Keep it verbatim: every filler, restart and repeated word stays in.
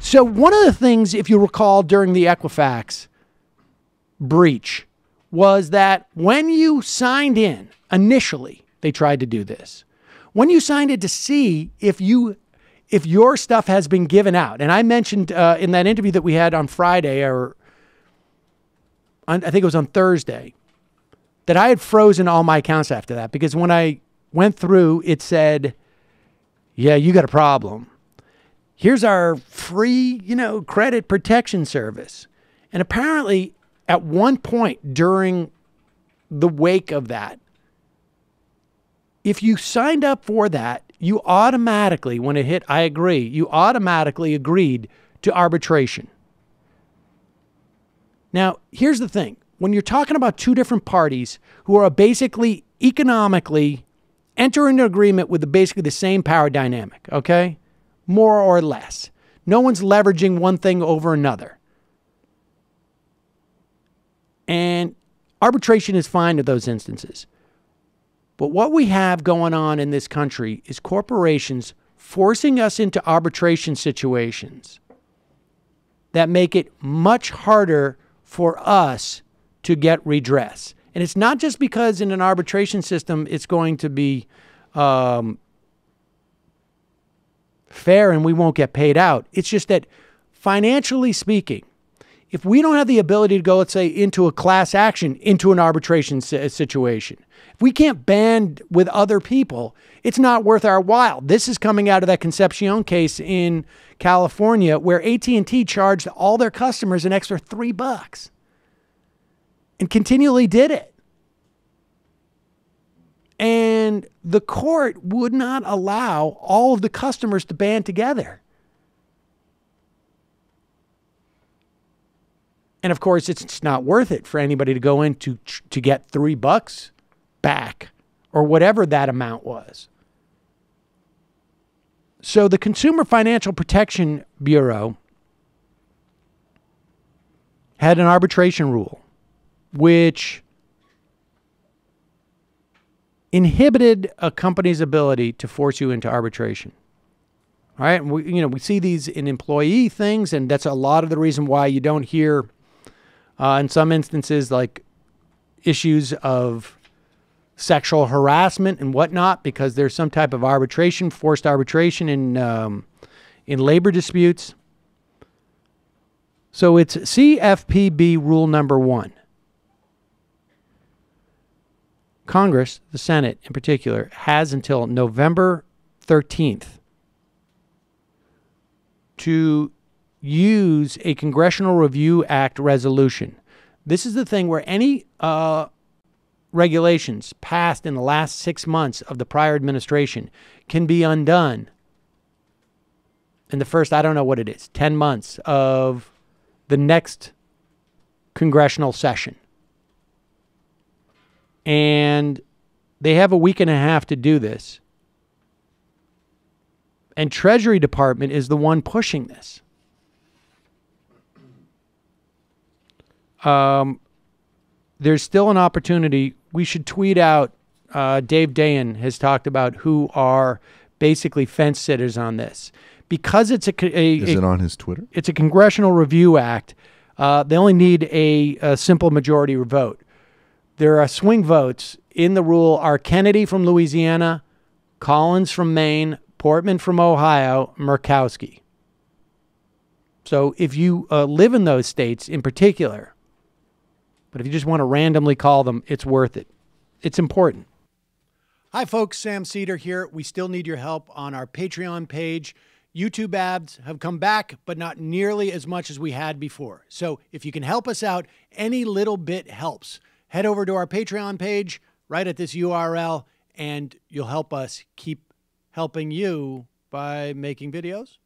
So one of the things, if you recall, during the Equifax breach was that when you signed in, initially, they tried to do this. When you signed in to see if you if your stuff has been given out, and I mentioned uh, in that interview that we had on Friday, or on, I think it was on Thursday, that I had frozen all my accounts after that, because when I went through, it said, yeah, you got a problem. Here's our free, you know, credit protection service. And apparently at one point during the wake of that, if you signed up for that, you automatically, when it hit, I agree, you automatically agreed to arbitration. Now, here's the thing. When you're talking about two different parties who are basically economically entering an agreement with the, basically the same power dynamic, okay? More or less. No one's leveraging one thing over another. And arbitration is fine in those instances. But what we have going on in this country is corporations forcing us into arbitration situations that make it much harder for us to get redress. And it's not just because in an arbitration system it's going to be um, fair and we won't get paid out. It's just that financially speaking, if we don't have the ability to go, let's say, into a class action, into an arbitration situation, if we can't band with other people, it's not worth our while. This is coming out of that Concepcion case in California where A T and T charged all their customers an extra three bucks and continually did it. And the court would not allow all of the customers to band together. And of course, it's not worth it for anybody to go in to, to get three bucks back or whatever that amount was. So the Consumer Financial Protection Bureau had an arbitration rule which inhibited a company's ability to force you into arbitration. All right, we, you know, we see these in employee things, and that's a lot of the reason why you don't hear Uh, in some instances, like issues of sexual harassment and whatnot, because there's some type of arbitration, forced arbitration in um, in labor disputes. So it's C F P B rule number one. Congress, the Senate in particular, has until November thirteenth to use a Congressional Review Act resolution. This is the thing where any uh, regulations passed in the last six months of the prior administration can be undone in the first, I don't know what it is, ten months of the next congressional session. And they have a week and a half to do this. And Treasury Department is the one pushing this. Um, there's still an opportunity. We should tweet out, uh, Dave Dayen has talked about who are basically fence sitters on this. Because it's a, a Is a, it on his Twitter? It's a Congressional Review Act. Uh, they only need a, a simple majority vote. There are swing votes in the rule are Kennedy from Louisiana, Collins from Maine, Portman from Ohio, Murkowski. So if you uh, live in those states in particular, but if you just want to randomly call them, it's worth it. It's important. Hi, folks. Sam Seder here. We still need your help on our Patreon page. YouTube ads have come back, but not nearly as much as we had before. So if you can help us out, any little bit helps. Head over to our Patreon page right at this U R L, and you'll help us keep helping you by making videos